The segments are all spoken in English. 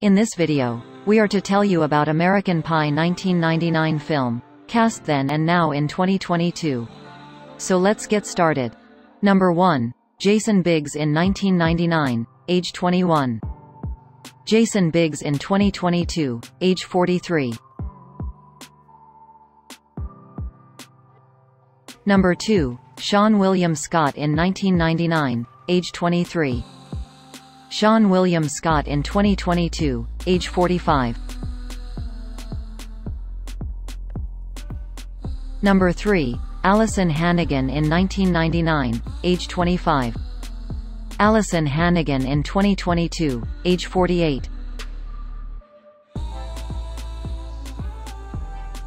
In this video, we are to tell you about American Pie 1999 film, cast then and now in 2022. So let's get started. Number 1. Jason Biggs in 1999, age 21. Jason Biggs in 2022, age 43. Number 2. Seann William Scott in 1999, age 23. Seann William Scott in 2022, age 45. Number 3. Alyson Hannigan in 1999, age 25. Alyson Hannigan in 2022, age 48.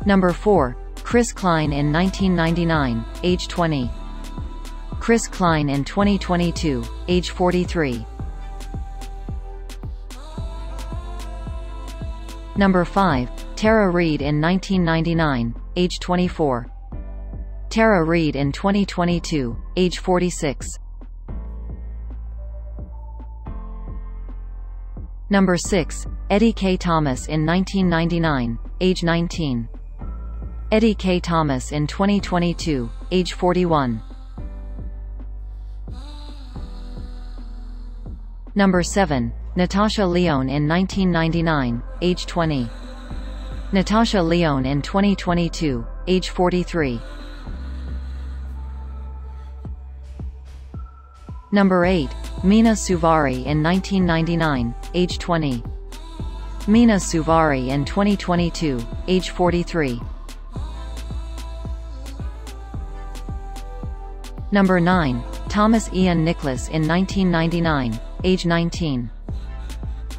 Number 4. Chris Klein in 1999, age 20. Chris Klein in 2022, age 43. Number 5. Tara Reid in 1999, age 24. Tara Reid in 2022, age 46. Number 6. Eddie Kaye Thomas in 1999, age 19. Eddie Kaye Thomas in 2022, age 41. Number 7. Natasha Lyonne in 1999, age 20. Natasha Lyonne in 2022, age 43. Number 8. Mena Suvari in 1999, age 20. Mena Suvari in 2022, age 43. Number 9. Thomas Ian Nicholas in 1999, age 19.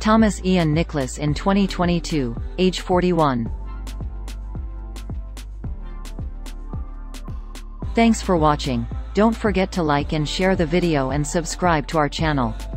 Thomas Ian Nicholas in 2022, age 41. Thanks for watching. Don't forget to like and share the video and subscribe to our channel.